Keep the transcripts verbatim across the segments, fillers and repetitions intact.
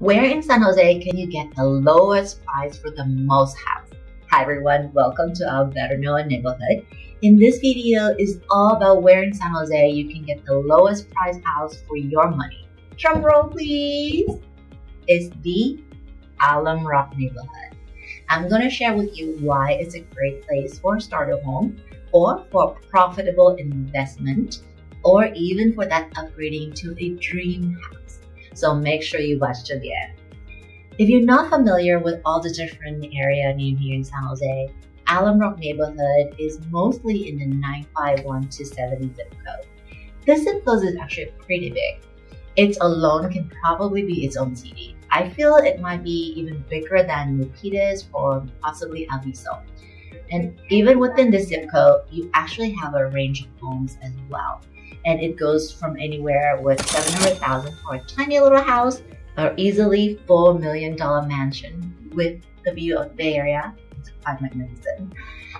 Where in San Jose can you get the lowest price for the most house? Hi everyone, welcome to our better known neighborhood. In this video is all about where in San Jose you can get the lowest price house for your money. Drum roll please! It's the Alum Rock neighborhood. I'm going to share with you why it's a great place for a starter home or for a profitable investment or even for that upgrading to a dream house. So make sure you watch till the end. If you're not familiar with all the different area named here in San Jose, Alum Rock neighborhood is mostly in the nine five one two seven zip code. This zip code is actually pretty big. It alone can probably be its own city. I feel it might be even bigger than Milpitas or possibly Aviso. And even within this zip code, you actually have a range of homes as well. And it goes from anywhere with seven hundred thousand dollars for a tiny little house or easily four million dollar mansion with the view of the Bay Area. It's quite magnificent.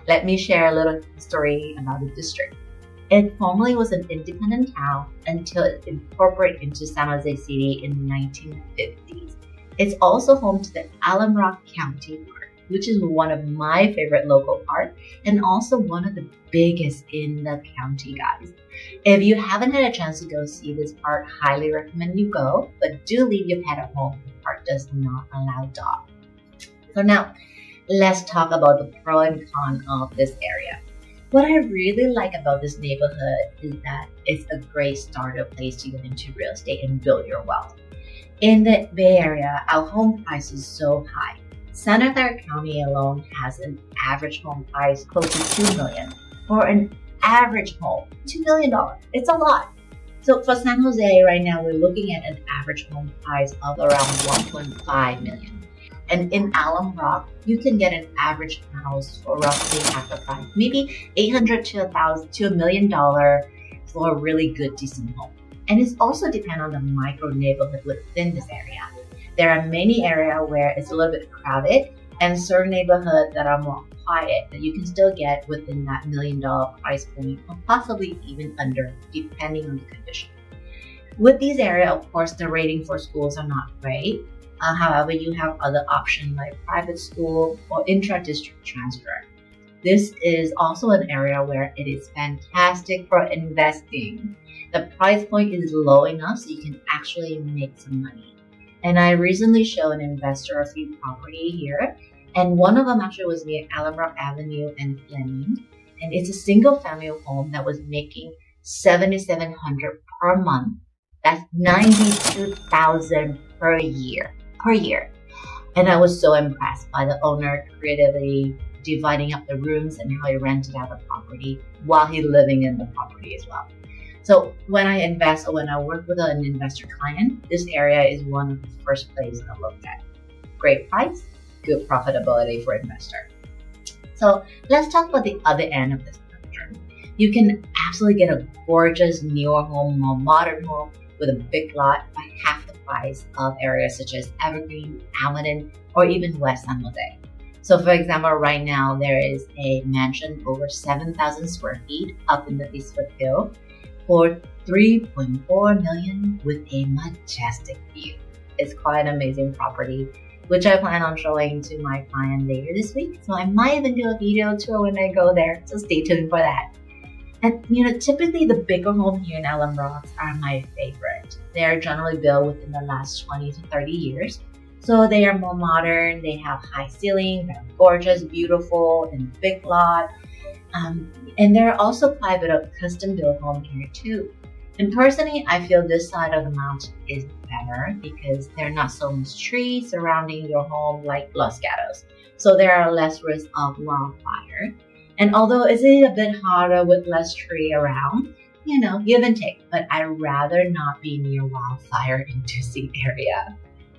Let me share a little story about the district. It formerly was an independent town until it incorporated into San Jose City in the nineteen fifties. It's also home to the Alum Rock County Park, which is one of my favorite local parks and also one of the biggest in the county, guys. If you haven't had a chance to go see this park, highly recommend you go, but do leave your pet at home. The park does not allow dogs. So now, let's talk about the pro and con of this area. What I really like about this neighborhood is that it's a great starter place to get into real estate and build your wealth. In the Bay Area, our home price is so high. Santa Clara County alone has an average home price close to two million dollars for an average home. two million dollars, it's a lot. So for San Jose right now, we're looking at an average home price of around one point five million dollars. And in Alum Rock, you can get an average house for roughly half the price, maybe eight hundred thousand dollars to a million dollar for a really good, decent home. And it's also dependent on the micro neighborhood within this area. There are many areas where it's a little bit crowded and certain neighborhoods that are more quiet that you can still get within that million dollar price point or possibly even under, depending on the condition. With these areas, of course, the rating for schools are not great. Uh, however, you have other options like private school or intra-district transfer. This is also an area where it is fantastic for investing. The price point is low enough so you can actually make some money. And I recently showed an investor a few property here, and one of them actually was near Alum Rock Avenue and Fleming. And it's a single-family home that was making seven thousand seven hundred dollars per month. That's ninety-two thousand dollars per year. per year. And I was so impressed by the owner creatively dividing up the rooms and how he rented out the property while he living in the property as well. So when I invest or when I work with an investor client, this area is one of the first places I looked at. Great price, good profitability for investor. So let's talk about the other end of this spectrum. You can absolutely get a gorgeous newer home, more modern home with a big lot by half the price of areas such as Evergreen, Almaden, or even West San Jose. So for example, right now there is a mansion over seven thousand square feet up in the Eastwood Hill for three point four million dollars with a majestic view. It's quite an amazing property, which I plan on showing to my client later this week. So I might even do a video tour when I go there, so stay tuned for that. And you know, typically the bigger homes here in Alum Rock are my favorite. They are generally built within the last twenty to thirty years. So they are more modern, they have high ceiling, they're gorgeous, beautiful, and big lot. Um, and there are also quite a bit of custom built home here too. And personally, I feel this side of the mountain is better because there are not so much trees surrounding your home like Los Gatos. So there are less risk of wildfire. And although it's a bit harder with less tree around, you know, give and take, but I'd rather not be near wildfire inducing area.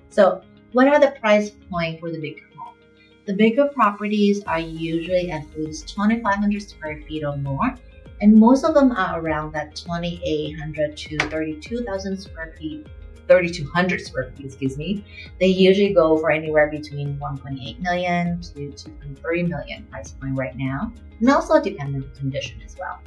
So what are the price point for the bigger home? The bigger properties are usually at least twenty-five hundred square feet or more, and most of them are around that twenty-eight hundred to thirty-two thousand square feet, thirty-two hundred square feet, excuse me. They usually go for anywhere between one point eight million to two point three million price point right now, and also depending on the condition as well.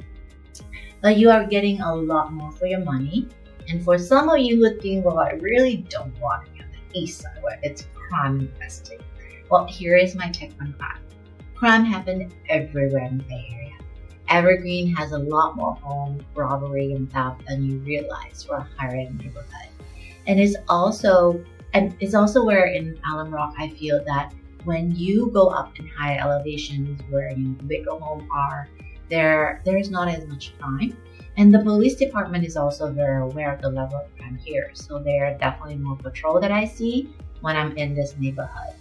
But you are getting a lot more for your money. And for some of you who think, well, I really don't want to get it, east somewhere. It's crime infested. Well, here is my tip on crime. Crime happened everywhere in the Bay Area. Evergreen has a lot more home robbery and theft than you realize for a higher end neighborhood. And it's also, and it's also where in Alum Rock, I feel that when you go up in high elevations where you know, the bigger homes are, there there's not as much crime. And the police department is also very aware of the level of crime here. So there are definitely more patrol that I see when I'm in this neighborhood.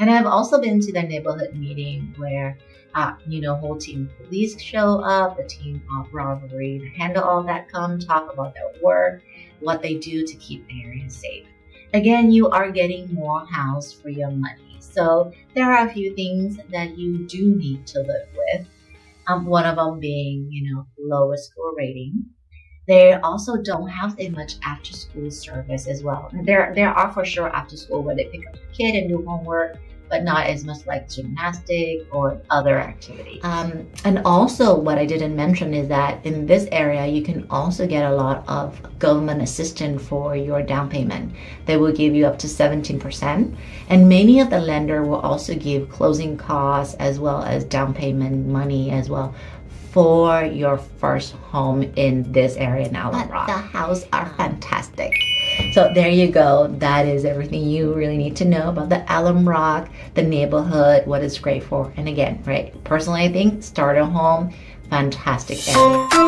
And I've also been to the neighborhood meeting where, uh, you know, whole team of police show up, a team of robbery and handle all that come, talk about their work, what they do to keep the area safe. Again, you are getting more house for your money. So there are a few things that you do need to live with. Um, one of them being, you know, lowest school rating. They also don't have as much after school service as well. There, there are for sure after school where they pick up the kid and do homework, but not as much like gymnastic or other activities. Um, and also what I didn't mention is that in this area, you can also get a lot of government assistance for your down payment. They will give you up to seventeen percent. And many of the lender will also give closing costs as well as down payment money as well for your first home in this area in Alum Rock. But the houses are fantastic. So there you go. That is everything you really need to know about the Alum Rock, the neighborhood, what it's great for. And again, right, personally, I think starter home, fantastic area.